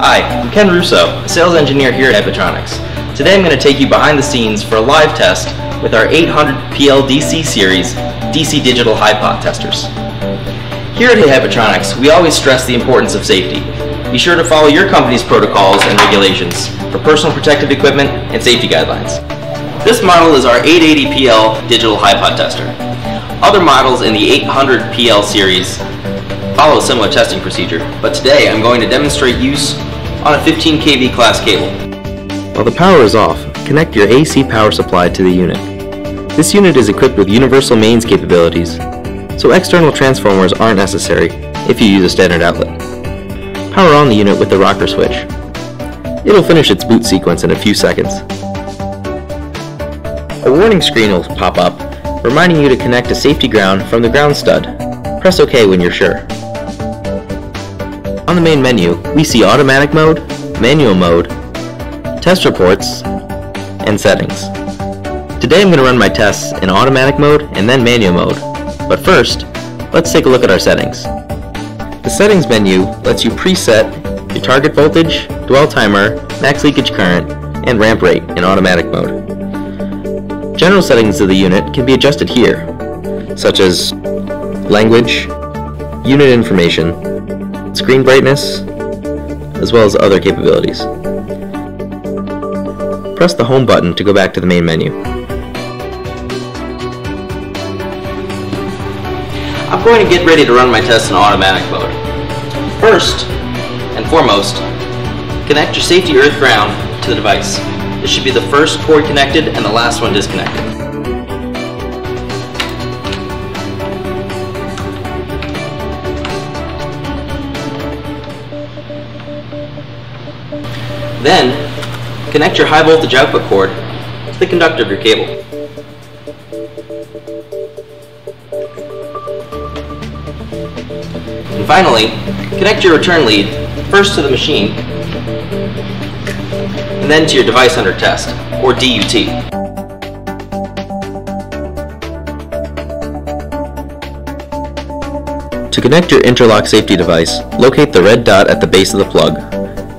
Hi, I'm Ken Russo, a sales engineer here at HiPotronics. Today I'm going to take you behind the scenes for a live test with our 800PL DC series DC digital HiPot testers. Here at HiPotronics, we always stress the importance of safety. Be sure to follow your company's protocols and regulations for personal protective equipment and safety guidelines. This model is our 880PL digital HiPot tester. Other models in the 800PL series follow a similar testing procedure, but today I'm going to demonstrate use on a 15 kV class cable. While the power is off, connect your AC power supply to the unit. This unit is equipped with universal mains capabilities, so external transformers aren't necessary if you use a standard outlet. Power on the unit with the rocker switch. It'll finish its boot sequence in a few seconds. A warning screen will pop up, reminding you to connect a safety ground from the ground stud. Press OK when you're sure. On the main menu, we see automatic mode, manual mode, test reports, and settings. Today I'm going to run my tests in automatic mode and then manual mode, but first, let's take a look at our settings. The settings menu lets you preset your target voltage, dwell timer, max leakage current, and ramp rate in automatic mode. General settings of the unit can be adjusted here, such as language, unit information, screen brightness, as well as other capabilities. Press the home button to go back to the main menu. I'm going to get ready to run my tests in automatic mode. First and foremost, connect your safety earth ground to the device. This should be the first cord connected and the last one disconnected. Then, connect your high voltage output cord to the conductor of your cable. And finally, connect your return lead first to the machine and then to your device under test, or DUT. To connect your interlock safety device, locate the red dot at the base of the plug,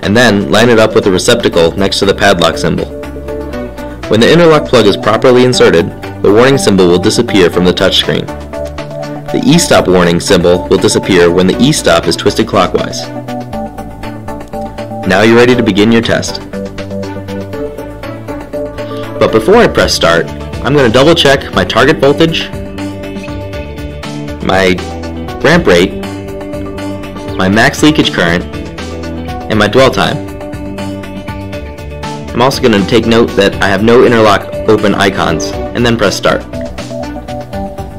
and then line it up with the receptacle next to the padlock symbol. When the interlock plug is properly inserted, the warning symbol will disappear from the touchscreen. The e-stop warning symbol will disappear when the e-stop is twisted clockwise. Now you're ready to begin your test. But before I press start, I'm going to double check my target voltage, my ramp rate, my max leakage current, and my dwell time. I'm also going to take note that I have no interlock open icons, and then press start.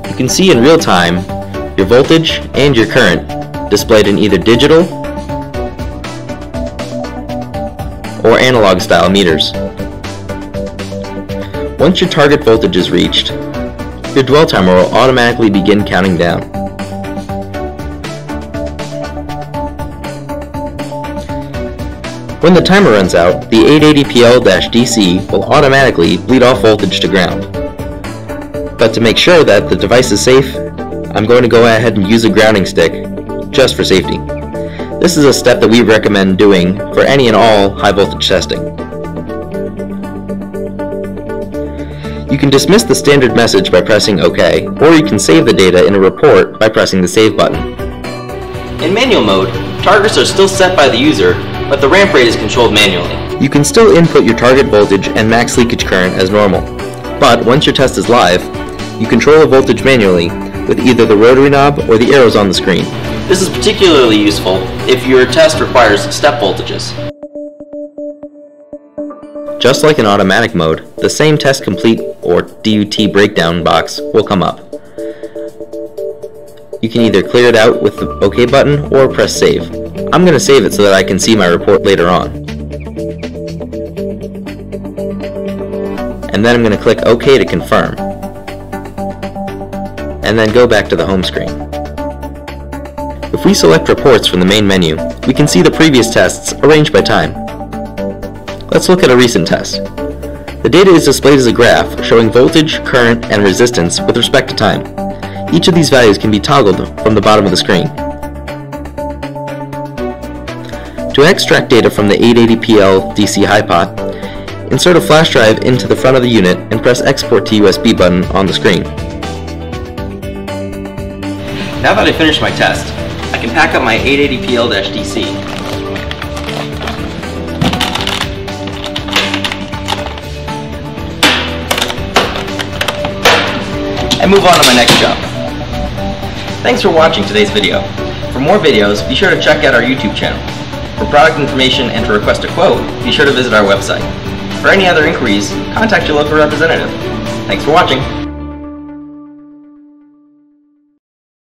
You can see in real time your voltage and your current displayed in either digital or analog style meters. Once your target voltage is reached, your dwell timer will automatically begin counting down. When the timer runs out, the 880PL-DC will automatically bleed off voltage to ground. But to make sure that the device is safe, I'm going to go ahead and use a grounding stick, just for safety. This is a step that we recommend doing for any and all high voltage testing. You can dismiss the standard message by pressing OK, or you can save the data in a report by pressing the Save button. In manual mode, targets are still set by the user, but the ramp rate is controlled manually. You can still input your target voltage and max leakage current as normal, but once your test is live, you control the voltage manually with either the rotary knob or the arrows on the screen. This is particularly useful if your test requires step voltages. Just like in automatic mode, the same test complete or DUT breakdown box will come up. You can either clear it out with the OK button or press save. I'm going to save it so that I can see my report later on. And then I'm going to click OK to confirm. And then go back to the home screen. If we select Reports from the main menu, we can see the previous tests arranged by time. Let's look at a recent test. The data is displayed as a graph showing voltage, current, and resistance with respect to time. Each of these values can be toggled from the bottom of the screen. To extract data from the 880PL DC HiPot, insert a flash drive into the front of the unit and press Export to USB button on the screen. Now that I finished my test, I can pack up my 880PL-DC. And move on to my next job. Thanks for watching today's video. For more videos, be sure to check out our YouTube channel. For product information and to request a quote, be sure to visit our website. For any other inquiries, contact your local representative. Thanks for watching.